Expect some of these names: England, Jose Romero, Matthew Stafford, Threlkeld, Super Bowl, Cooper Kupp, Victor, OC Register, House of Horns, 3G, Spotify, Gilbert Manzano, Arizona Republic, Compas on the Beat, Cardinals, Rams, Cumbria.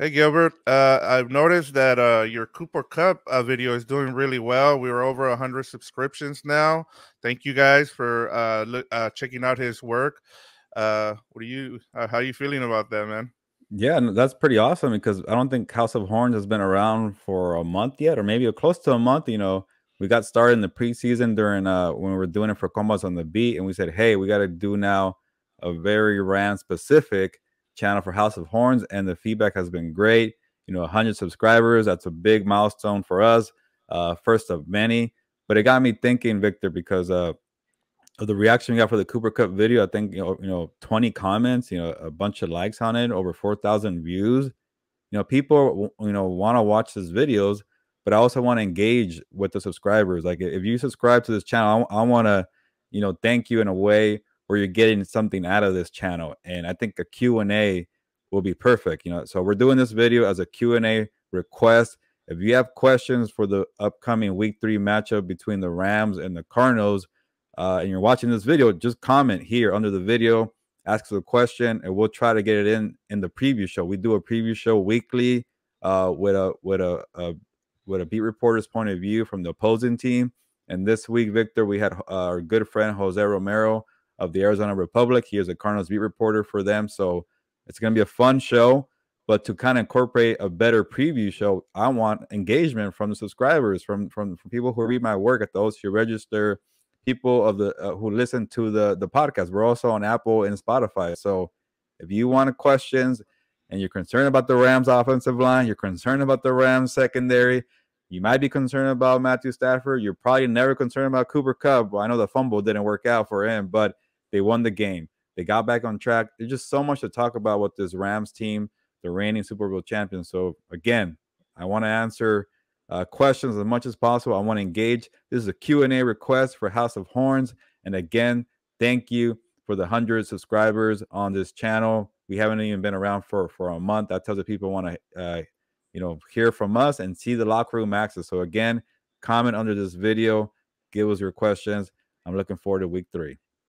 Hey, Gilbert. I've noticed that your Cooper Kupp video is doing really well. We're over 100 subscriptions now. Thank you guys for checking out his work. How are you feeling about that, man? Yeah, that's pretty awesome, because I don't think House of Horns has been around for a month yet, or maybe close to a month. You know, we got started in the preseason during when we were doing it for Combats on the Beat, and we said, hey, we got to do now a very Ram-specific channel for House of Horns, and the feedback has been great. You know, 100 subscribers, that's a big milestone for us, first of many. But it got me thinking, Victor, because of the reaction we got for the Cooper Kupp video. I think, you know, 20 comments, you know, a bunch of likes on it, over 4,000 views. You know, people, you know, want to watch these videos, but I also want to engage with the subscribers. Like, if you subscribe to this channel, I want to, you know, thank you in a way where you're getting something out of this channel. And I think a Q&A will be perfect. You know, so we're doing this video as a Q&A request. If you have questions for the upcoming Week 3 matchup between the Rams and the Cardinals, and you're watching this video, just comment here under the video, ask us a question, and we'll try to get it in the preview show. We do a preview show weekly with a beat reporter's point of view from the opposing team. And this week, Victor, we had our good friend Jose Romero of the Arizona Republic. He is a Cardinals beat reporter for them. So it's going to be a fun show, but to kind of incorporate a better preview show, I want engagement from the subscribers, from people who read my work at the OC Register, people of the who listen to the podcast. We're also on Apple and Spotify. So if you want questions and you're concerned about the Rams offensive line, you're concerned about the Rams secondary, you might be concerned about Matthew Stafford, you're probably never concerned about Cooper Kupp. Well, I know the fumble didn't work out for him, but they won the game. They got back on track. There's just so much to talk about with this Rams team, the reigning Super Bowl champions. So, again, I want to answer questions as much as possible. I want to engage. This is a Q&A request for House of Horns. And, again, thank you for the 100 subscribers on this channel. We haven't even been around for a month. That tells the people want to, you know, hear from us and see the locker room access. So, again, comment under this video. Give us your questions. I'm looking forward to Week 3.